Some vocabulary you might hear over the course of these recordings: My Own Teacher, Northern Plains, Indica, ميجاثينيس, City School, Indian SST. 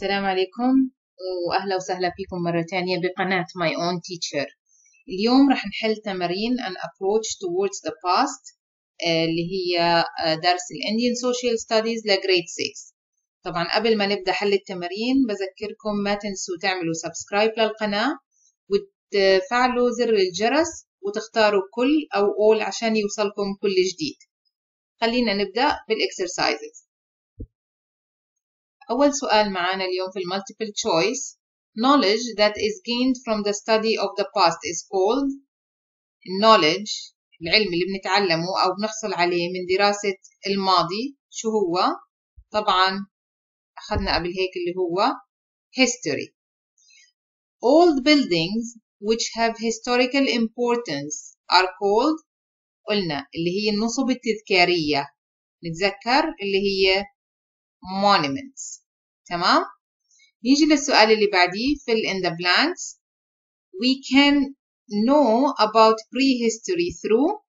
السلام عليكم وأهلا وسهلا فيكم مرة تانية بقناة My Own Teacher. اليوم رح نحل تمارين An Approach Towards the Past اللي هي درس الإنديان Social Studies لجريد 6. طبعا قبل ما نبدأ حل التمارين بذكركم ما تنسوا تعملوا سبسكرايب للقناة وتفعلوا زر الجرس وتختاروا كل أو all عشان يوصلكم كل جديد. خلينا نبدأ بالإكسرسايزز. أول سؤال معانا اليوم في المالتيبل تشويس. Knowledge that is gained from the study of the past is called. Knowledge العلم اللي بنتعلمه أو بنحصل عليه من دراسة الماضي شو هو؟ طبعا أخذنا قبل هيك اللي هو history. Old buildings which have historical importance are called. قلنا اللي هي النصب التذكارية نتذكر اللي هي monuments. تمام. نيجي للسؤال اللي بعديه. Fill in the blanks. We can know about prehistory through.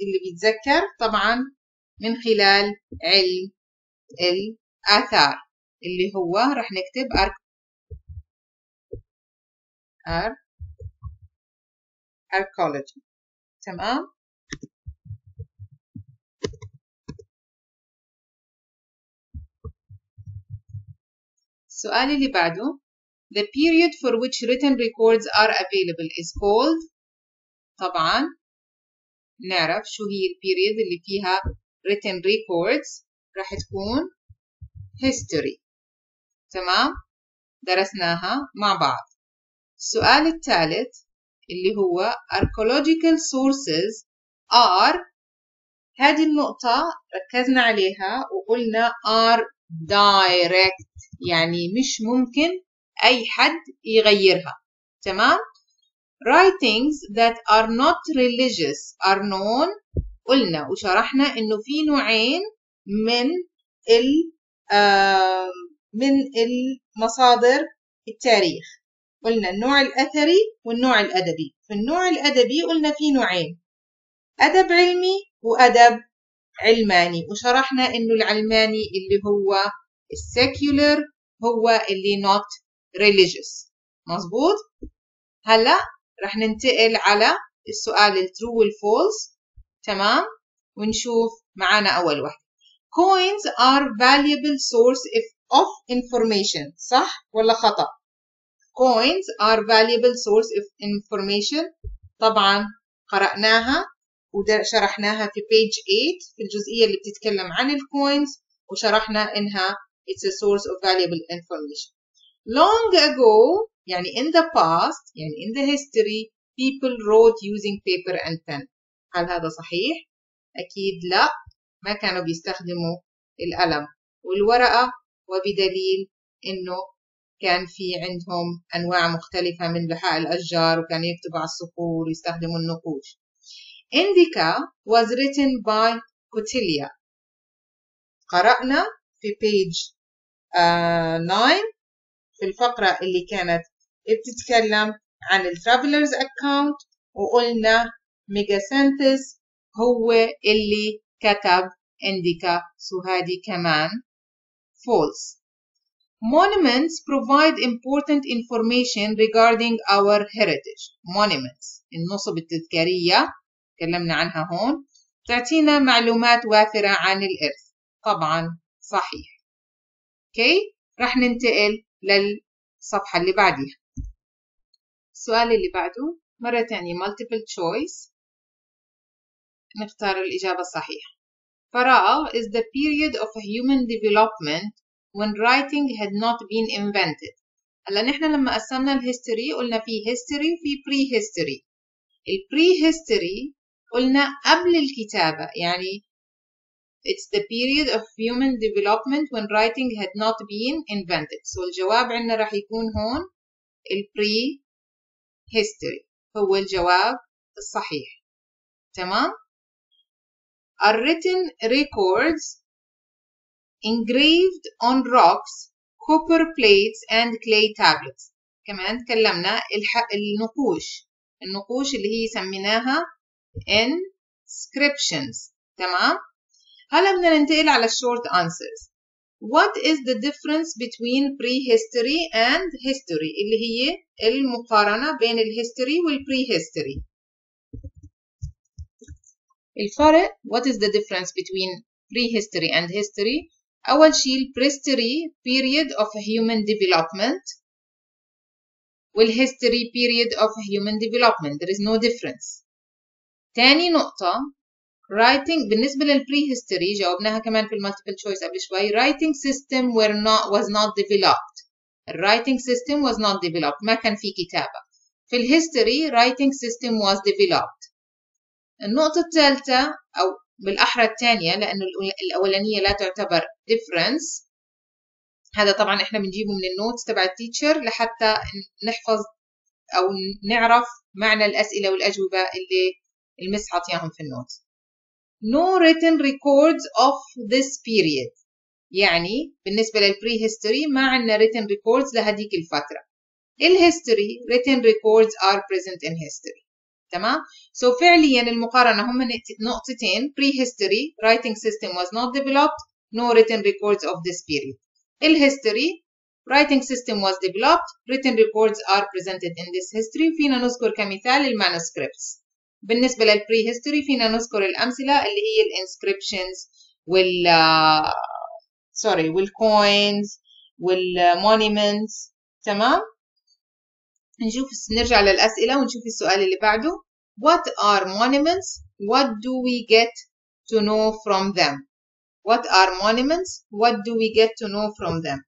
اللي بيتذكر طبعا من خلال علم الآثار اللي هو رح نكتب archaeology. تمام. السؤال اللي بعده. The period for which written records are available is called. طبعا نعرف شو هي البيريد اللي فيها written records راح تكون history. تمام درسناها مع بعض. السؤال الثالث اللي هو archaeological sources are. هذه النقطة ركزنا عليها وقلنا are direct يعني مش ممكن أي حد يغيرها. تمام. Writings that are not religious are known. قلنا وشرحنا إنه في نوعين من المصادر التاريخ. قلنا النوع الأثري والنوع الأدبي. في النوع الأدبي قلنا في نوعين، أدب علمي وأدب علماني، وشرحنا إنه العلماني اللي هو السيكولر هو اللي not religious. مظبوط. هلا رح ننتقل على السؤال الترو والفولس. تمام ونشوف معانا أول واحد. Coins are valuable source of information. صح ولا خطأ؟ Coins are valuable source of information. طبعا قرأناها وشرحناها في page 8 في الجزئية اللي بتتكلم عن الكوينز وشرحنا إنها it's a source of valuable information. Long ago يعني in the past يعني in the history people wrote using paper and pen. هل هذا صحيح؟ أكيد لا، ما كانوا بيستخدموا القلم والورقة وبدليل إنه كان في عندهم أنواع مختلفة من لحاء الأشجار وكانوا يكتبوا على الصخور ويستخدموا النقوش. Indica was written by Cotilia. قرأنا في page 9 في الفقرة اللي كانت بتتكلم عن الترافلرز أكاونت وقلنا ميجاثينيس هو اللي كتب إنديكا. سو هادي كمان false. Monuments provide important information regarding our heritage. Monuments النصب التذكارية تكلمنا عنها هون تعطينا معلومات وافرة عن الإرث. طبعا صحيح. اوكي رح ننتقل للصفحة اللي بعديها. السؤال اللي بعده مرة تانية multiple choice. نختار الإجابة الصحيحة. فراغ is the period of a human development when writing had not been invented. هلا نحن لما قسمنا الهيستوري قلنا في history في prehistory. البريهيستوري قلنا قبل الكتابة يعني It's the period of human development when writing had not been invented. So الجواب عندنا راح يكون هون prehistory هو الجواب الصحيح. تمام. Are written records engraved on rocks, copper plates and clay tablets. كمان تكلمنا النقوش اللي هي سميناها inscriptions. تمام. هلا بدنا ننتقل على الشورت answers. What is the difference between prehistory and history؟ اللي هي المقارنة بين الهيستوري والprehistory. الفرق what is the difference between prehistory and history؟ أول شيء prehistory period of human development والhistory period of human development. There is no difference. تاني نقطة writing بالنسبة للprehistory جاوبناها كمان في المultiple choice قبل شوي. Writing system was not developed. Writing system was not developed. ما كان في كتابة. في الhistory writing system was developed. النقطة الثالثة أو بالأحرى الثانية لأنه الأولانية لا تعتبر difference. هذا طبعا إحنا بنجيبه من النوتس تبع التيتشر لحتى نحفظ أو نعرف معنى الأسئلة والأجوبة اللي المس حاطياهم في النوتس. No written records of this period. يعني بالنسبة للprehistory ما عندنا written records لهديك الفترة. الهيستوري written records are present in history. تمام؟ So فعليا المقارنة هم نقطتين prehistory writing system was not developed. No written records of this period. الهيستوري writing system was developed. Written records are presented in this history. فينا نذكر كمثال المانوسكريبتس. بالنسبة للprehistory فينا نذكر الأمثلة اللي هي الانسكريبشنز والcoins والmonuments. تمام؟ نشوف نرجع للأسئلة ونشوف السؤال اللي بعده. What are monuments? What do we get to know from them? What are monuments? What do we get to know from them?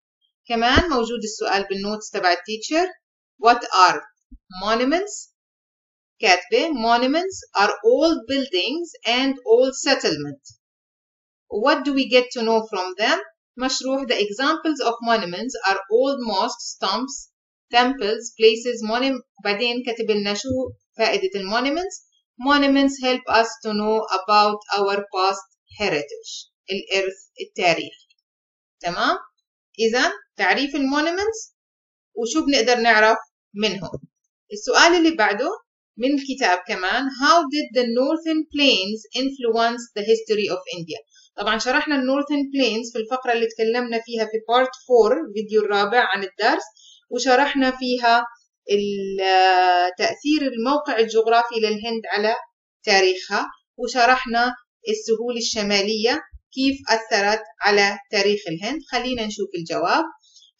كمان موجود السؤال بالنوتس تبع التيتشر. What are monuments? كاتبة monuments are old buildings and old settlement. What do we get to know from them? مشروح the examples of monuments are old mosques, tombs, temples, places, بعدين كاتب لنا شو فائدة المونuments. Monuments help us to know about our past heritage. الإرث التاريخي. تمام؟ إذا تعريف المونuments وشو بنقدر نعرف منهم. السؤال اللي بعده من الكتاب كمان How did the Northern Plains influence the history of India؟ طبعا شرحنا Northern Plains في الفقرة اللي تكلمنا فيها في Part 4 الفيديو الرابع عن الدرس وشرحنا فيها تأثير الموقع الجغرافي للهند على تاريخها وشرحنا السهول الشمالية كيف أثرت على تاريخ الهند. خلينا نشوف الجواب.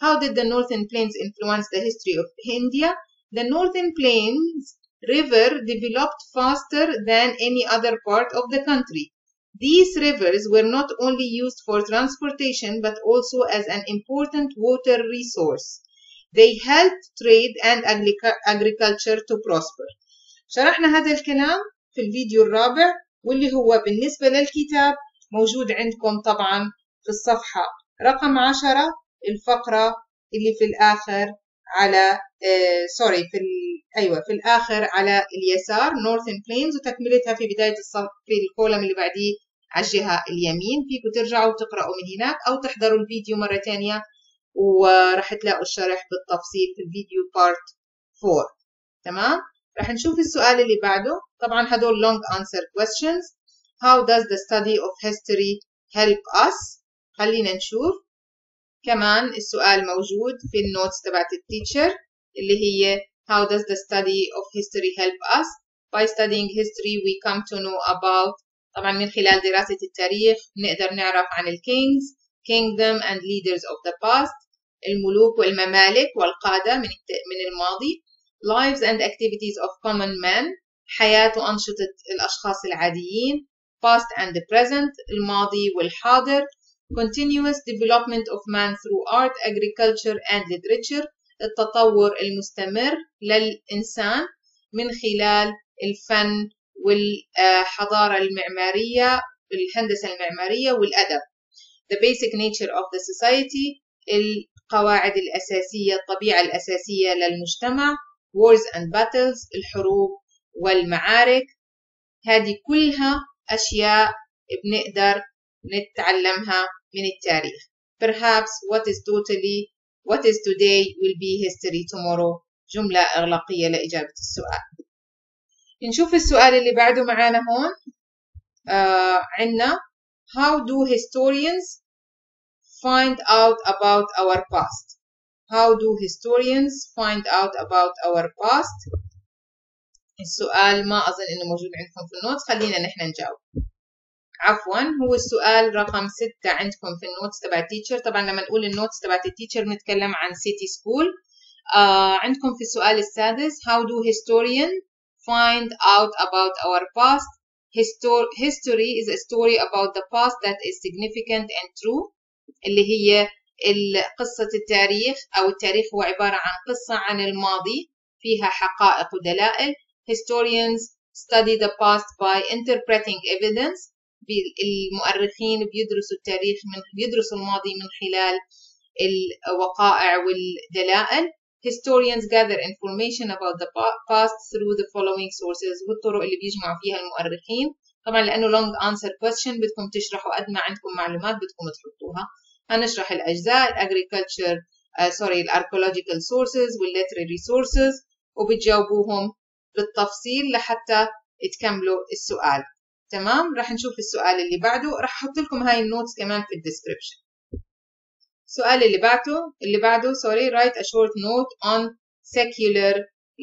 How did the Northern Plains influence the history of India؟ The Northern Plains river developed faster than any other part of the country. These rivers were not only used for transportation but also as an important water resource. They helped trade and agriculture to prosper. شرحنا هذا الكلام في الفيديو الرابع واللي هو بالنسبة للكتاب موجود عندكم طبعا في الصفحة رقم 10 الفقرة اللي في الآخر على في الآخر على اليسار Northern Plains وتكملتها في بداية الصف في الكولم اللي بعديه على الجهة اليمين. فيكم ترجعوا وتقرأوا من هناك أو تحضروا الفيديو مرة تانية وراح تلاقوا الشرح بالتفصيل في الفيديو Part 4. تمام؟ راح نشوف السؤال اللي بعده. طبعا هدول long answer questions. How does the study of history help us؟ خلينا نشوف. كمان السؤال موجود في النوتس تبعت التيتشر اللي هي How does the study of history help us? By studying history we come to know about. طبعا من خلال دراسة التاريخ نقدر نعرف عن الكينجز kingdom and leaders of the past. الملوك والممالك والقادة من الماضي. Lives and activities of common men. حياة وأنشطة الأشخاص العاديين. Past and the present. الماضي والحاضر. Continuous development of man through art, agriculture and literature. التطور المستمر للإنسان من خلال الفن والحضارة المعمارية والهندسة المعمارية والأدب. The basic nature of the society. القواعد الأساسية الطبيعة الأساسية للمجتمع. Wars and battles. الحروب والمعارك. هذه كلها أشياء بنقدر نتعلمها من التاريخ. Perhaps what is today will be history tomorrow. جملة إغلاقية لإجابة السؤال. نشوف السؤال اللي بعده معانا هون. عنا How do historians find out about our past. How do historians find out about our past? السؤال ما أظن إنه موجود عندكم في النوت، خلينا نحن نجاوب. عفوا، هو السؤال رقم 6 عندكم في النوتس تبع التيتشر. طبعا لما نقول النوتس تبع التيتشر بنتكلم عن سيتي سكول. عندكم في السؤال السادس how do historians find out about our past. History is a story about the past that is significant and true. اللي هي قصة التاريخ، أو التاريخ هو عبارة عن قصة عن الماضي فيها حقائق ودلائل. Historians study the past by interpreting evidence. المؤرخين بيدرسوا التاريخ، بيدرسوا الماضي من خلال الوقائع والدلائل. Historians gather information about the past through the following sources. والطرق اللي بيجمعوا فيها المؤرخين. طبعا لأنه long answer question بدكم تشرحوا قد ما عندكم معلومات بدكم تحطوها. هنشرح الأجزاء agriculture archaeological sources والliterary sources، وبتجاوبوهم بالتفصيل لحتى تكملوا السؤال. تمام، راح نشوف السؤال اللي بعده. راح احط لكم هاي النوتس كمان في الديسكربشن. السؤال اللي بعده write a short note on secular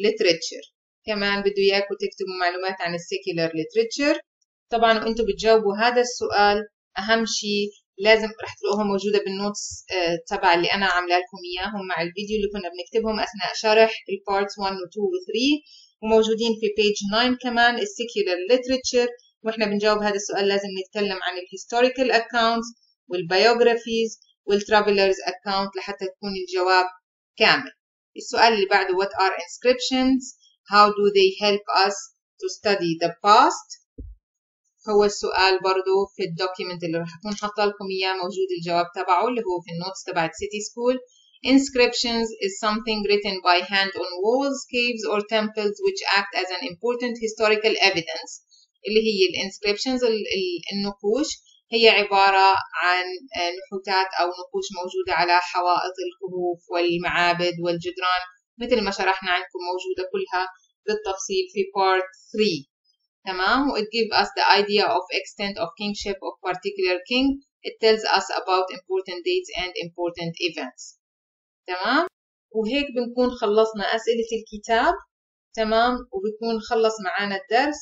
literature. كمان بده اياكم تكتبوا معلومات عن الsecular literature. طبعا وانتم بتجاوبوا هذا السؤال اهم شيء لازم، راح تلاقوها موجوده بالنوتس تبع اللي انا عامله لكم اياهم مع الفيديو اللي كنا بنكتبهم اثناء شرح البارتس 1 و 2 و 3، وموجودين في بيج 9 كمان السيكيولر ليتريتشر. واحنا بنجاوب هذا السؤال لازم نتكلم عن الهيستوريكال اكاونتس والبايوغرافيز والترافلرز اكاونت لحتى تكون الجواب كامل. السؤال اللي بعده what are inscriptions, how do they help us to study the past. هو السؤال برضو في الدوكيمنت اللي راح أكون حاطة لكم إياه موجود الجواب تبعه اللي هو في النوتس تبعت سيتي سكول. Inscriptions is something written by hand on walls, caves or temples which act as an important historical evidence. اللي هي الانسكريبشنز النقوش، هي عبارة عن نحوتات أو نقوش موجودة على حوائط الكهوف والمعابد والجدران، مثل ما شرحنا عندكم موجودة كلها بالتفصيل في part 3. تمام، it gives us the idea of extent of kingship of particular king. It tells us about important dates and important events. تمام، وهيك بنكون خلصنا أسئلة الكتاب. تمام، وبكون خلص معانا الدرس،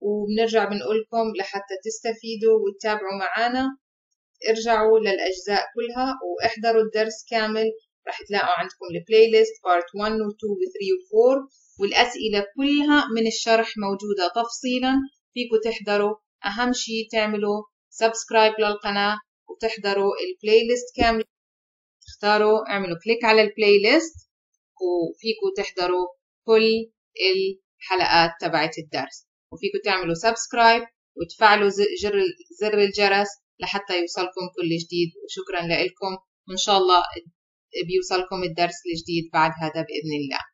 وبنرجع بنقولكم لحتى تستفيدوا وتتابعوا معانا ارجعوا للأجزاء كلها واحضروا الدرس كامل. راح تلاقوا عندكم البلاي ليست بارت 1 و 2 و 3 و 4، والأسئلة كلها من الشرح موجودة تفصيلا فيكم تحضروا. أهم شيء تعملوا سبسكرايب للقناة وتحضروا البلاي ليست كاملة. تختاروا، اعملوا كليك على البلاي ليست وفيكم تحضروا كل الحلقات تبعت الدرس، وفيكم تعملوا سبسكرايب وتفعلوا زر الجرس لحتى يوصلكم كل جديد. وشكرا لكم، وإن شاء الله بيوصلكم الدرس الجديد بعد هذا بإذن الله.